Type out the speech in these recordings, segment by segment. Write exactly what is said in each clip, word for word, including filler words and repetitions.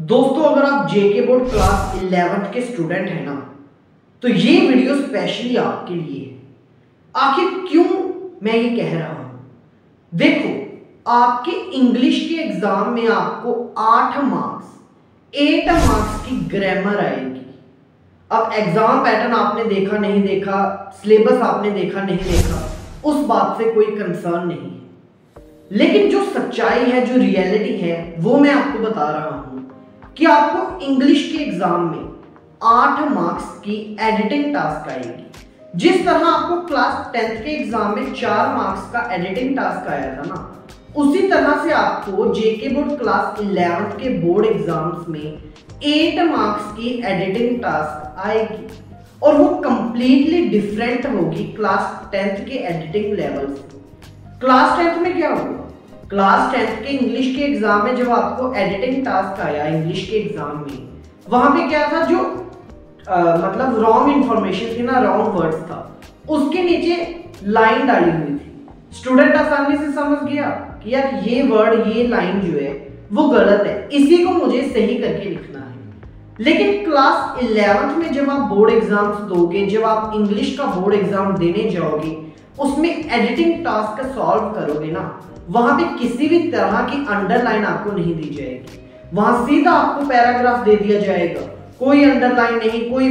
दोस्तों अगर आप जेके बोर्ड क्लास इलेवेंथ के स्टूडेंट हैं ना, तो ये वीडियो स्पेशली आपके लिए है। आखिर क्यों मैं ये कह रहा हूं, देखो आपके इंग्लिश के एग्जाम में आपको आठ मार्क्स एट मार्क्स की ग्रामर आएगी। अब एग्जाम पैटर्न आपने देखा नहीं देखा, सिलेबस आपने देखा नहीं देखा, उस बात से कोई कंसर्न नहीं है, लेकिन जो सच्चाई है, जो रियलिटी है, वो मैं आपको बता रहा हूं कि आपको इंग्लिश के एग्जाम में आठ मार्क्स की एडिटिंग टास्क आएगी। जिस तरह आपको क्लास टेंथ के एग्जाम में चार मार्क्स का एडिटिंग टास्क आया था ना, उसी तरह से आपको जेके बोर्ड क्लास इलेवेंथ के बोर्ड एग्जाम्स में एट मार्क्स की एडिटिंग टास्क आएगी और वो कंप्लीटली डिफरेंट होगी क्लास टेंथ के एडिटिंग लेवल से। क्लास टेंथ में क्या होगा, क्लास टेंथ के इंग्लिश के एग्जाम में जब आपको एडिटिंग टास्क आया इंग्लिश के एग्जाम में, वहां पे क्या था, जो आ, मतलब रॉन्ग इंफॉर्मेशन थी ना, रॉन्ग वर्ड्स था, उसके नीचे लाइन डाली हुई थी। स्टूडेंट आसानी से समझ गया कि यार ये वर्ड, ये लाइन जो है वो गलत है, इसी को मुझे सही करके लिखना है। लेकिन क्लास इलेवेंथ में जब आप बोर्ड एग्जाम्स दोगे, जब आप इंग्लिश का बोर्ड एग्जाम देने जाओगे, उसमें एडिटिंग टास्क सॉल्व करोगे ना, वहां पे किसी भी तरह की अंडरलाइन आपको नहीं दी जाएगी। वहां सीधा आपको पैराग्राफ दे दिया जाएगा, कोई अंडरलाइन नहीं, कोई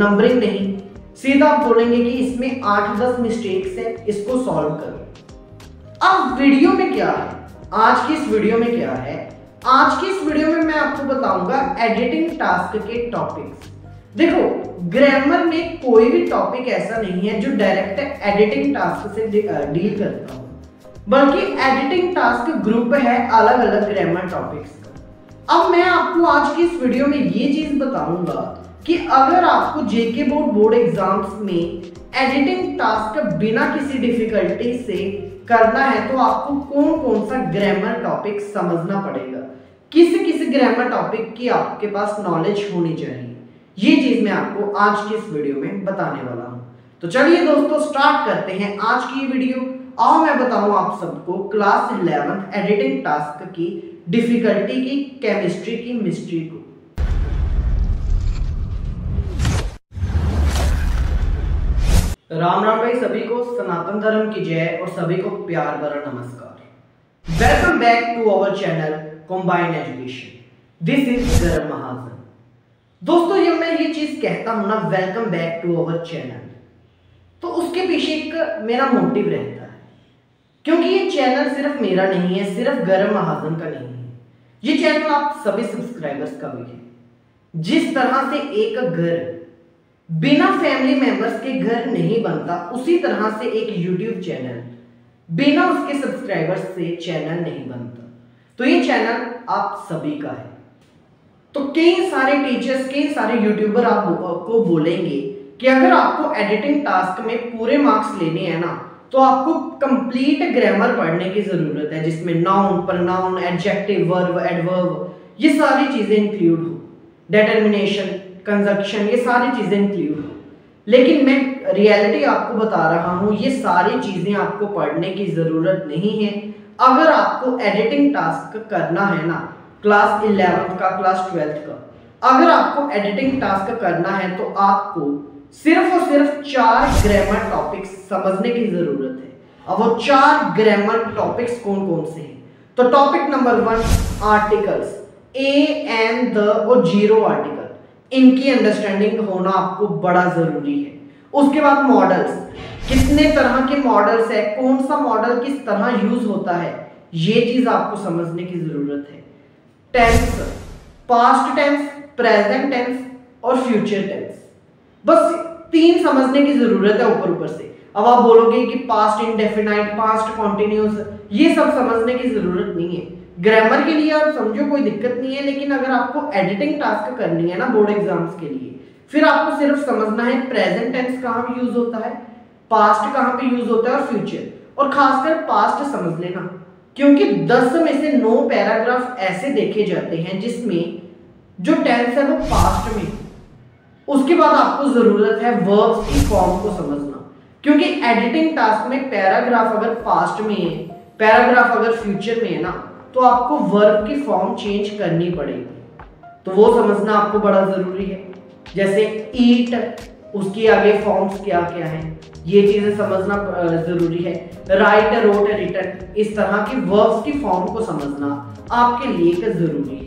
नंबरिंग नहीं, सीधा आप बोलेंगे कि इसमें आठ दस मिस्टेक्स है, इसको सॉल्व करो। अब वीडियो में क्या है, आज की इस वीडियो में क्या है, आज की इस वीडियो में मैं आपको बताऊंगा एडिटिंग टास्क के टॉपिक्स। देखो ग्रामर में कोई भी टॉपिक ऐसा नहीं है जो डायरेक्ट एडिटिंग टास्क से डील करता हो, बल्कि एडिटिंग टास्क ग्रुप है अलग अलग ग्रामर टॉपिक्स का। अब मैं आपको आज की इस वीडियो में ये चीज बताऊंगा कि अगर आपको जेके बोर्ड बोर्ड एग्जाम्स में एडिटिंग टास्क बिना किसी डिफिकल्टी से करना है, तो आपको कौन कौन सा ग्रामर टॉपिक समझना पड़ेगा, किस किस ग्रामर टॉपिक की आपके पास नॉलेज होनी चाहिए, ये चीज मैं आपको आज की इस वीडियो में बताने वाला हूं। तो चलिए दोस्तों स्टार्ट करते हैं आज की वीडियो। आओ मैं बताऊं आप सबको क्लास इलेवेंथ एडिटिंग टास्क की डिफिकल्टी की, केमिस्ट्री की, मिस्ट्री को। राम राम भाई, सभी को सनातन धर्म की जय और सभी को प्यार भरा नमस्कार। Welcome back to our channel combine education. This is Garg Mahajan. दोस्तों जब मैं ये चीज कहता हूं ना, welcome back to our channel, तो उसके पीछे एक मेरा मोटिव रहता है, क्योंकि ये चैनल सिर्फ मेरा नहीं है, सिर्फ गर्ग महाजन का नहीं है, ये चैनल आप सभी सब्सक्राइबर्स का भी है। जिस तरह से एक घर बिना फैमिली मेंबर्स के घर नहीं बनता, उसी तरह से एक यूट्यूब चैनल बिना उसके सब्सक्राइबर्स से चैनल नहीं बनता। तो ये चैनल आप सभी का है। तो कई सारे टीचर्स, कई सारे यूट्यूबर आपको बोलेंगे कि अगर आपको एडिटिंग टास्क में पूरे मार्क्स लेने हैं ना, तो आपको कंप्लीट ग्रामर पढ़ने की जरूरत है, जिसमें noun, pronoun, adjective, verb, adverb, ये सारी चीजें इंक्लूड हो, डिटरमिनेशन, कंजक्शन, ये सारी चीजें इंक्लूड हो। लेकिन मैं रियलिटी आपको बता रहा हूँ, ये सारी चीजें आपको पढ़ने की जरूरत नहीं है। अगर आपको एडिटिंग टास्क करना है ना, क्लास इलेवेंथ का, क्लास ट्वेल्थ का, अगर आपको एडिटिंग टास्क करना है, तो आपको सिर्फ और सिर्फ चार ग्रामर टॉपिक्स समझने की जरूरत है। अब वो चार ग्रामर टॉपिक्स कौन कौन से हैं, तो topic number one articles, a and the और जीरो आर्टिकल, इनकी अंडरस्टैंडिंग होना आपको बड़ा जरूरी है। उसके बाद मॉडल्स, कितने तरह के मॉडल्स है, कौन सा मॉडल किस तरह यूज होता है, ये चीज आपको समझने की जरूरत है। Tense, past tense, present tense और फ्यूचर टेंस, बस तीन समझने की जरूरत है ऊपर ऊपर से। अब आप बोलोगे कि पास्ट इंडेफिनाइट, पास्ट कॉन्टिन्यूस, ये सब समझने की जरूरत नहीं है। ग्रामर के लिए आप समझो कोई दिक्कत नहीं है, लेकिन अगर आपको एडिटिंग टास्क करनी है ना बोर्ड एग्जाम्स के लिए, फिर आपको सिर्फ समझना है प्रेजेंट टेंस कहाँ पे यूज होता है, पास्ट कहाँ पे यूज होता है और फ्यूचर, और खासकर पास्ट समझ लेना, क्योंकि दस में से नौ पैराग्राफ ऐसे देखे जाते हैं जिसमें जो टेंस है वो पास्ट में। उसके बाद आपको जरूरत है वर्ब्स की फॉर्म को समझना, क्योंकि एडिटिंग टास्क में पैराग्राफ अगर पास्ट में है, पैराग्राफ अगर फ्यूचर में है ना, तो आपको वर्ब की फॉर्म चेंज करनी पड़ेगी। तो वो समझना आपको बड़ा जरूरी है। जैसे ईट, उसके आगे फॉर्म्स क्या क्या हैं, ये चीजें समझना जरूरी है। राइट, रोट, रिटन, इस तरह की वर्ब्स की फॉर्म को समझना आपके लिए जरूरी है।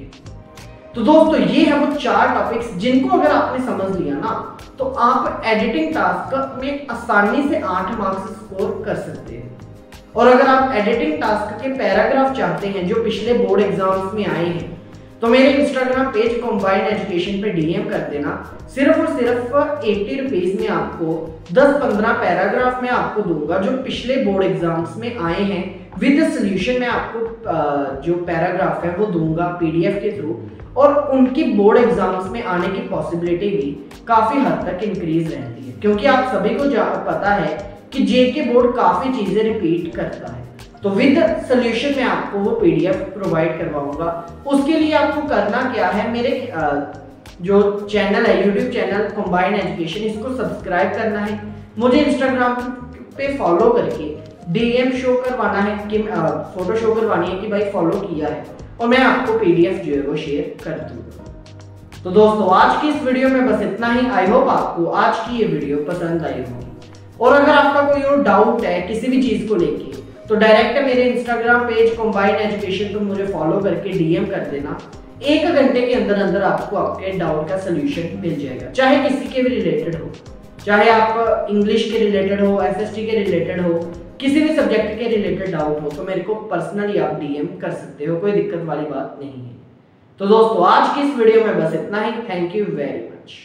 तो दोस्तों ये है वो चार टॉपिक्स जिनको अगर आपने समझ लिया ना तो आप एडिटिंग टास्क में आसानी से आठ मार्क्स स्कोर कर सकते हैं। और अगर आप एडिटिंग टास्क के पैराग्राफ चाहते हैं जो पिछले बोर्ड एग्जाम्स में आए हैं तो मेरे इंस्टाग्राम पेज कॉम्बाइंड एजुकेशन पे डीएम कर देना। सिर्फ और सिर्फ अस्सी रुपीस में आपको दस पंद्रह पैराग्राफ में आपको दूंगा जो पिछले बोर्ड एग्जाम्स में आए हैं। विद सॉल्यूशन में आपको जो पैराग्राफ है वो दूंगा पीडीएफ के थ्रू, और उनकी बोर्ड एग्जाम्स में आने की पॉसिबिलिटी भी काफ़ी हद तक इंक्रीज रहती है, क्योंकि आप सभी को पता है कि जेके बोर्ड काफ़ी चीज़ें रिपीट करता है। तो विद सॉल्यूशन में आपको वो पीडीएफ प्रोवाइड करवाऊंगा। उसके लिए आपको करना क्या है, मेरे जो चैनल है यूट्यूब चैनल कंबाइंड एजुकेशन, इसको सब्सक्राइब करना है, मुझे इंस्टाग्राम पे फॉलो करके डीएम शो करवाना है कि फोटो शो करवानी है कि भाई फॉलो किया है, और मैं आपको पीडीएफ जो है वो शेयर कर दूँगा। तो दोस्तों आज की इस वीडियो में बस इतना ही। आई होप आपको आज की ये वीडियो पसंद आई होगी, और अगर आपका कोई और डाउट है किसी भी चीज़ को लेके तो डायरेक्ट मेरे इंस्टाग्राम पेज कंबाइंड एजुकेशन पर मुझे फॉलो करके डीएम कर देना। एक घंटे के अंदर अंदर आपको आपके डाउट का सलूशन मिल जाएगा, चाहे किसी के भी रिलेटेड हो, चाहे आप इंग्लिश के रिलेटेड हो, एसएसटी के रिलेटेड हो, किसी भी सब्जेक्ट के रिलेटेड डाउट हो तो मेरे को पर्सनली आप डीएम कर सकते हो, कोई दिक्कत वाली बात नहीं है। तो दोस्तों आज की इस वीडियो में बस इतना ही। Thank you very much.